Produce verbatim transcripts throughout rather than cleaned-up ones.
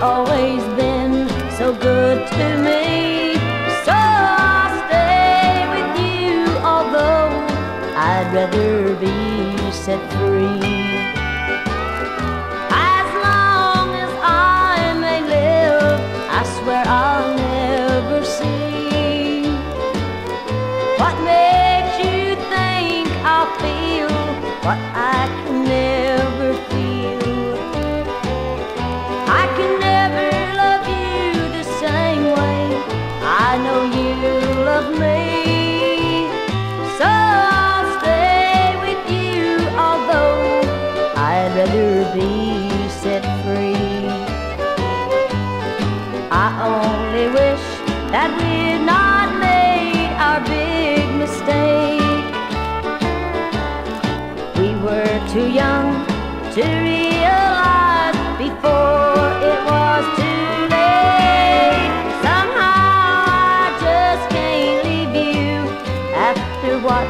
always been so good to me. So I stay with you, although I'd rather be set free. As long as I may live, I swear I'll never see what makes you think I'll feel what I can never feel. I can never love you the same way I know you love me. So I'll stay with you, although I'd rather be set free. I only wish that we'd not made our big mistake. Too young to realize before it was too late. Somehow I just can't leave you after what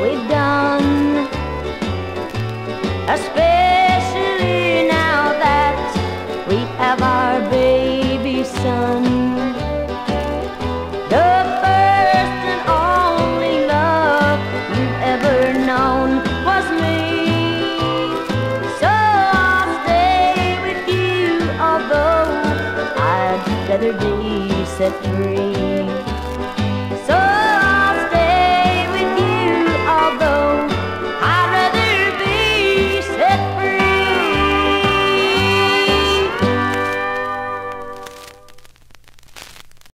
we've done, especially now that we have our baby son. The first and only love you've ever known was me. I'd rather be set free.